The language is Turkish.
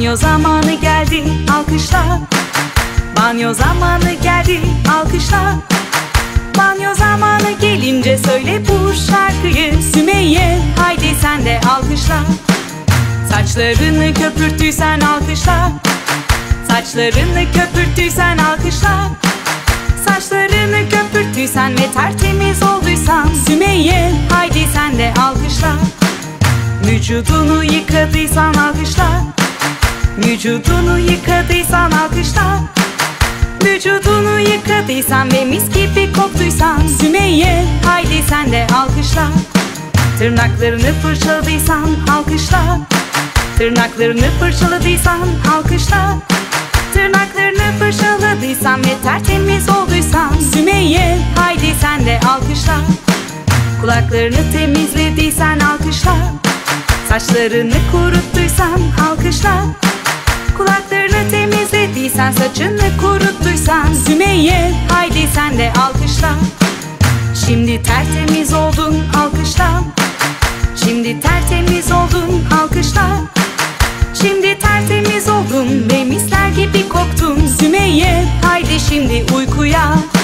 Banyo zamanı geldi, alkışla. Banyo zamanı geldi, alkışla. Banyo zamanı gelince söyle bu şarkıyı Sümeyye, haydi sen de alkışla. Saçlarını köpürttüysen alkışla. Saçlarını köpürttüysen alkışla. Saçlarını köpürttüysen ve tertemiz olduysan Sümeyye, haydi sen de alkışla. Vücudunu yıkadıysan alkışla. Vücudunu yıkadıysan alkışla. Vücudunu yıkadıysan ve mis gibi koktuysan Sümeyye, haydi sen de alkışla. Tırnaklarını fırçaladıysan alkışla. Tırnaklarını fırçaladıysan alkışla. Tırnaklarını fırçaladıysan ve tertemiz olduysan Sümeyye, haydi sen de alkışla. Kulaklarını temizlediysen alkışla. Saçlarını kuruttuysan alkışla. Kulaklarını temizlediysen, saçını kuruttuysan Sümeyye, haydi sen de alkışla. Şimdi tertemiz oldun, alkışla. Şimdi tertemiz oldun, alkışla. Şimdi tertemiz oldun ve misler gibi koktun Sümeyye, haydi şimdi uykuya.